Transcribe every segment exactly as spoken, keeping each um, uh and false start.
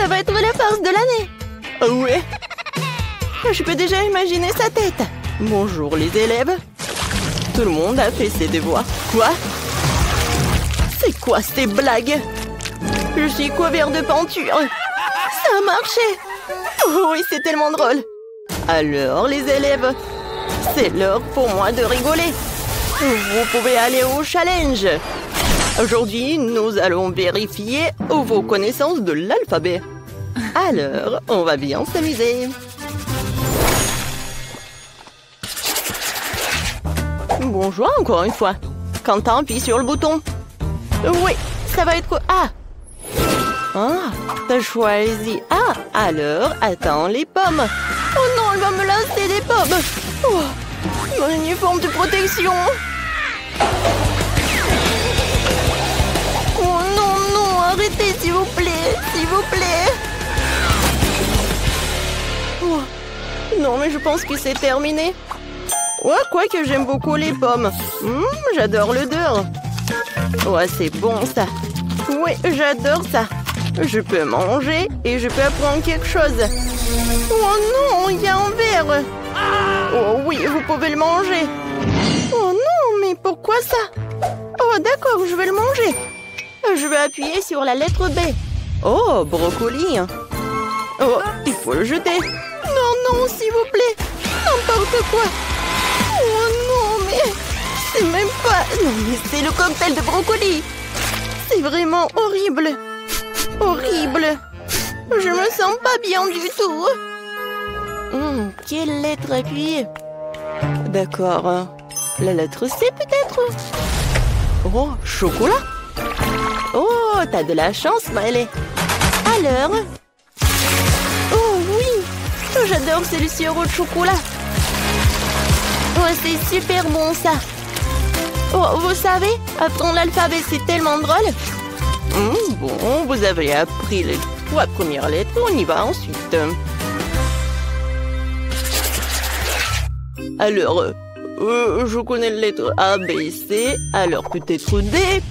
Ça va être la farce de l'année. Oh ouais. Je peux déjà imaginer sa tête. Bonjour les élèves. Tout le monde a fait ses devoirs. Quoi? C'est quoi ces blagues? Je suis couvert de peinture. Ça a marché. Oh oui, c'est tellement drôle. Alors les élèves, c'est l'heure pour moi de rigoler. Vous pouvez aller au challenge. Aujourd'hui, nous allons vérifier vos connaissances de l'alphabet. Alors, on va bien s'amuser. Bonjour encore une fois. Quentin appuie sur le bouton. Oui, ça va être quoi? Ah, ah t'as choisi A. Ah, alors, attends les pommes. Oh non, elle va me lancer des pommes. Oh, mon uniforme de protection. Oh non, non, arrêtez s'il vous plaît, s'il vous plaît. Oh, non, mais je pense que c'est terminé. Oh, quoique j'aime beaucoup les pommes. Mmh, j'adore l'odeur. Oh, c'est bon ça. Oui, j'adore ça. Je peux manger et je peux apprendre quelque chose. Oh non, il y a un verre. Oh oui, vous pouvez le manger. Oh non, mais pourquoi ça? Oh d'accord, je vais le manger. Je vais appuyer sur la lettre B. Oh, brocoli. Oh, il faut le jeter. Non, non, s'il vous plaît. N'importe quoi. Oh non, mais c'est même pas... Non, mais c'est le cocktail de brocoli. C'est vraiment horrible. Horrible. Je me sens pas bien du tout. Mmh, quelle lettre appuyer? D'accord. La lettre C peut-être? Oh, chocolat. Oh, t'as de la chance, Maëlle. Alors? Oh oui. J'adore, c'est le sirop de chocolat. Oh, c'est super bon ça. Oh, vous savez, apprendre l'alphabet, c'est tellement drôle. Mmh, bon, vous avez appris les trois premières lettres, on y va ensuite. Alors, euh, je connais les lettres A, B, C, alors peut-être D.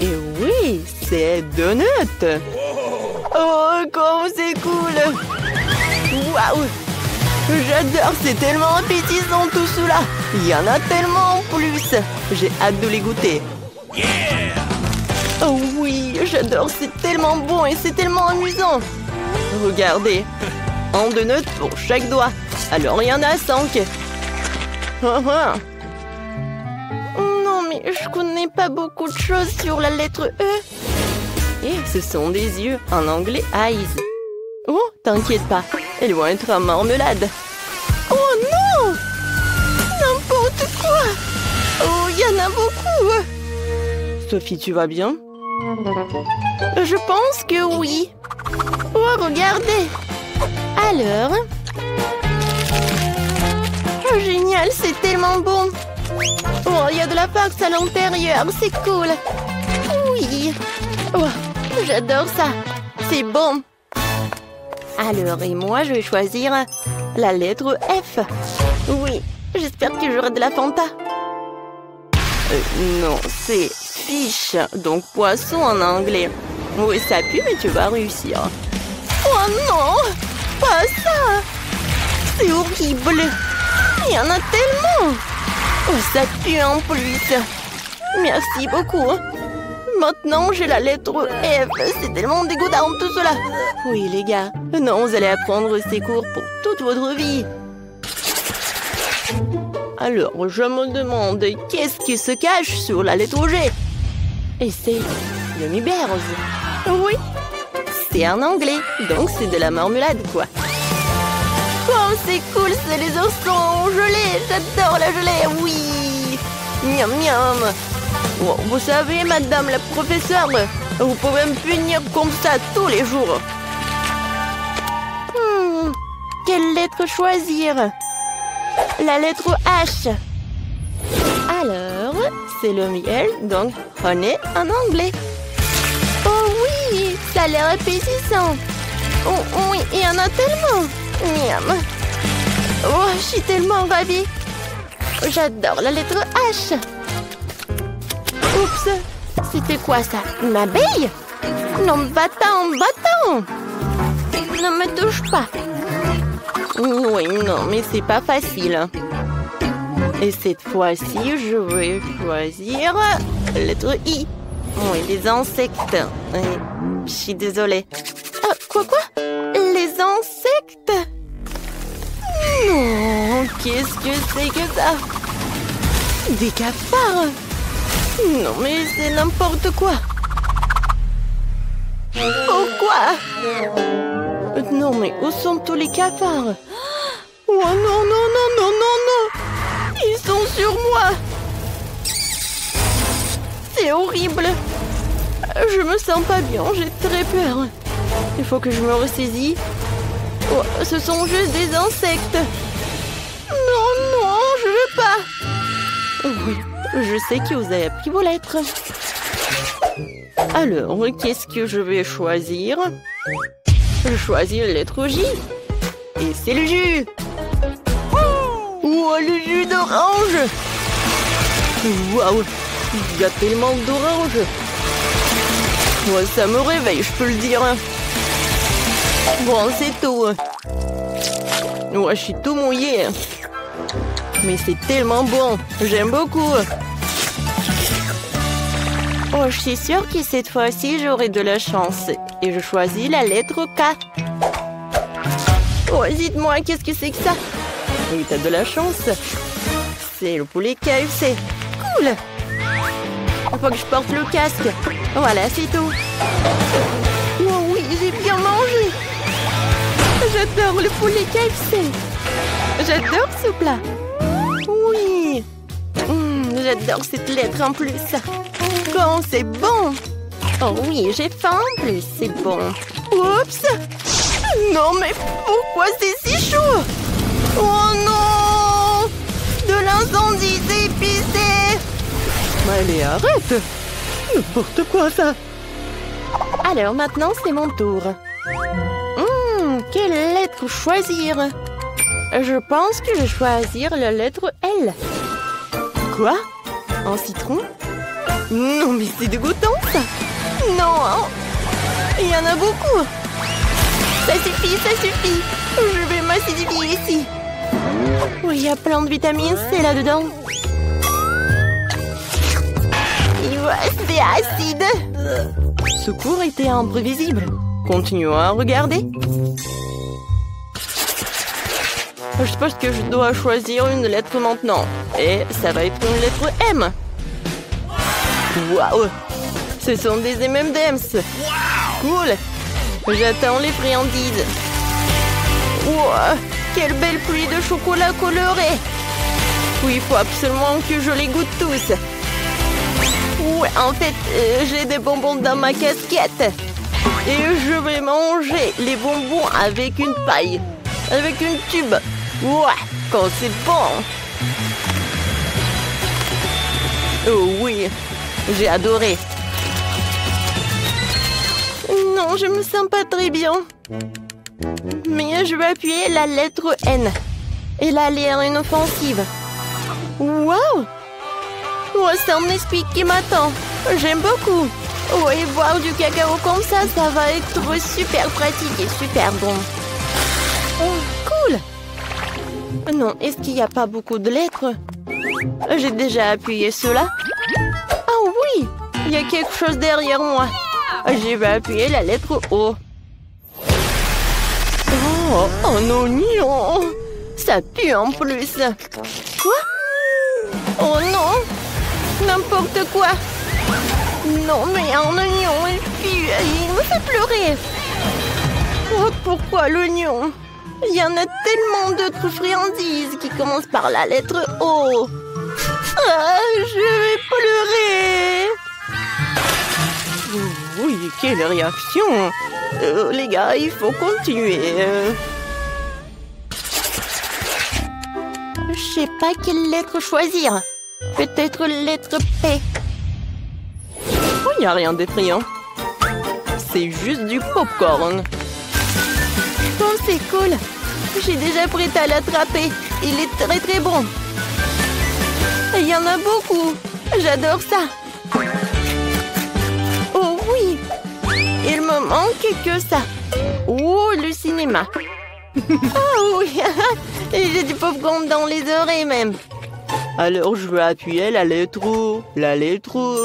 Et oui, c'est Donut. Oh, comme c'est cool. Waouh, j'adore, c'est tellement appétissant tout cela. Il y en a tellement en plus. J'ai hâte de les goûter. Yeah. Oh oui, j'adore, c'est tellement bon et c'est tellement amusant. Regardez, un donut pour chaque doigt. Alors il y en a cinq. Non mais je connais pas beaucoup de choses sur la lettre E. Et ce sont des yeux, en anglais eyes. Oh, t'inquiète pas, elles vont être en marmelade. Oh non! N'importe quoi! Oh, il y en a beaucoup! Sophie, tu vas bien? Je pense que oui. Oh, regardez. Alors. Oh, génial, c'est tellement bon. Oh, il y a de la farce à l'intérieur, c'est cool. Oui. Oh, j'adore ça. C'est bon. Alors, et moi, je vais choisir la lettre F. Oui, j'espère que j'aurai de la Fanta. Euh, non, c'est fish, donc poisson en anglais. Oui, ça pue, mais tu vas réussir. Oh non, pas ça. C'est horrible. Il y en a tellement. Oh, ça pue en plus. Merci beaucoup. Maintenant, j'ai la lettre F. C'est tellement dégoûtant tout cela. Oui, les gars. Non, vous allez apprendre ces cours pour toute votre vie. Alors, je me demande qu'est-ce qui se cache sur la lettre G. Et c'est Yummy Bears. Oui, c'est en anglais, donc c'est de la marmelade, quoi. Oh, c'est cool, c'est les oursons gelés. J'adore la gelée, oui. Miam, miam. Oh, vous savez, madame la professeure, vous pouvez me punir comme ça tous les jours. Hmm, quelle lettre choisir? La lettre H. Alors, c'est le miel, donc honey en anglais. Oh oui, ça a l'air appétissant. Oh oui, il y en a tellement. Miam. Oh, je suis tellement ravie. J'adore la lettre H. Oups, c'était quoi ça? Une abeille? Non, va-t'en, va-t'en. Ne me touche pas. Oui, non, mais c'est pas facile. Et cette fois-ci, je vais choisir lettre I. Oui, les insectes. Je suis désolée. Ah, quoi, quoi? Les insectes? Non, qu'est-ce que c'est que ça? Des cafards? Non, mais c'est n'importe quoi. Pourquoi? Non, mais où sont tous les cafards? Oh non, non, non, non, non, non! Ils sont sur moi! C'est horrible! Je me sens pas bien, j'ai très peur. Il faut que je me ressaisis. Oh, ce sont juste des insectes. Non, non, je veux pas. Oui, je sais que vous avez appris vos lettres. Alors, qu'est-ce que je vais choisir? Je choisis la lettre J. Et c'est le jus. Oh, le jus d'orange. Waouh, il y a tellement d'orange. Moi, ça me réveille, je peux le dire. Bon, c'est tout. Ouais, je suis tout mouillée. Mais c'est tellement bon. J'aime beaucoup. Oh, je suis sûre que cette fois-ci, j'aurai de la chance. Et je choisis la lettre K. Oh, dites-moi, qu'est-ce que c'est que ça? Oui, t'as de la chance. C'est le poulet K F C. Cool. Faut que je porte le casque. Voilà, c'est tout. Oh oui, j'ai bien mangé. J'adore le poulet K F C. J'adore ce plat. Oui. Mmh, j'adore cette lettre en plus. Quand c'est bon. Oh oui, j'ai faim en plus, c'est bon. Oups. Non, mais pourquoi c'est si chaud? Oh non. De l'incendie, c'est épicé. Allez, arrête! N'importe quoi, ça! Alors, maintenant, c'est mon tour. Hum, quelle lettre choisir? Je pense que je vais choisir la lettre L. Quoi? Un citron? Non, mais c'est dégoûtant, ça! Non, hein? Il y en a beaucoup! Ça suffit, ça suffit! Je vais m'acidifier ici! Oui, il y a plein de vitamines C là-dedans! C'est acide. Ce cours était imprévisible. Continuons à regarder. Je pense que je dois choisir une lettre maintenant. Et ça va être une lettre M. Waouh! Ce sont des M and M's. Cool! J'attends les friandises. Wow, quelle belle pluie de chocolat coloré! Oui, il faut absolument que je les goûte tous. Ouais, en fait, euh, j'ai des bonbons dans ma casquette. Et je vais manger les bonbons avec une paille. Avec une tube. Ouais, quand c'est bon. Oh oui, j'ai adoré. Non, je me sens pas très bien. Mais je vais appuyer la lettre N. Et la lettre inoffensive. Waouh! Oh, c'est un esprit qui m'attend. J'aime beaucoup. Oh, et boire du cacao comme ça, ça va être super pratique et super bon. Oh, cool. Non, est-ce qu'il n'y a pas beaucoup de lettres? J'ai déjà appuyé cela. Ah oui, il y a quelque chose derrière moi. Je vais appuyer la lettre O. Oh, un oignon. Ça pue en plus. Quoi? Oh non. N'importe quoi. Non, mais un oignon, il pue. Il me fait pleurer. Oh, pourquoi l'oignon? Il y en a tellement d'autres friandises qui commencent par la lettre O. Ah, je vais pleurer. Oui, quelle réaction. Euh, les gars, il faut continuer. Je sais pas quelle lettre choisir. Peut-être lettre P. Oh, il n'y a rien d'effrayant. C'est juste du popcorn. Bon, c'est cool. J'ai déjà prêt à l'attraper. Il est très très bon. Il y en a beaucoup. J'adore ça. Oh oui. Et manquait que ça. Oh, le cinéma. Oh oui. J'ai du popcorn dans les oreilles même. Alors je vais appuyer la lettre O, la lettre O.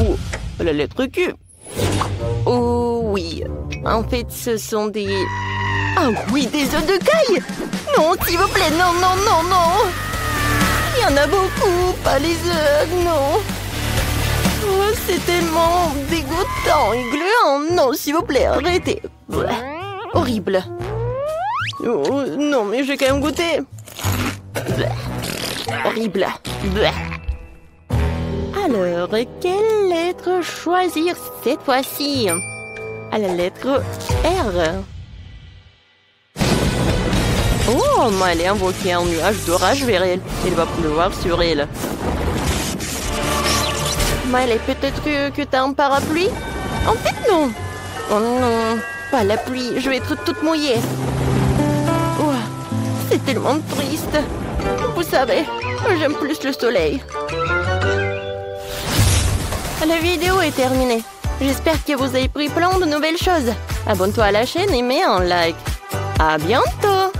Oh, la lettre Q. Oh oui. En fait, ce sont des... Ah oui, des œufs de caille. Non, s'il vous plaît, non, non, non, non. Il y en a beaucoup, pas les œufs, non. Oh, c'est tellement dégoûtant et gluant. Non, s'il vous plaît, arrêtez. Voilà. Horrible. Oh, non, mais j'ai quand même goûté. Voilà. Horrible. Voilà. Alors, quelle lettre choisir cette fois-ci? À la lettre R. Oh, Maëlle a invoqué un nuage d'orage vers elle. Il va pleuvoir sur elle. Maëlle, peut-être que, que t'as un parapluie? En fait, non. Oh non, pas la pluie. Je vais être toute mouillée. Oh, c'est tellement triste. Vous savez, j'aime plus le soleil. La vidéo est terminée. J'espère que vous avez pris plein de nouvelles choses. Abonne-toi à la chaîne et mets un like. À bientôt!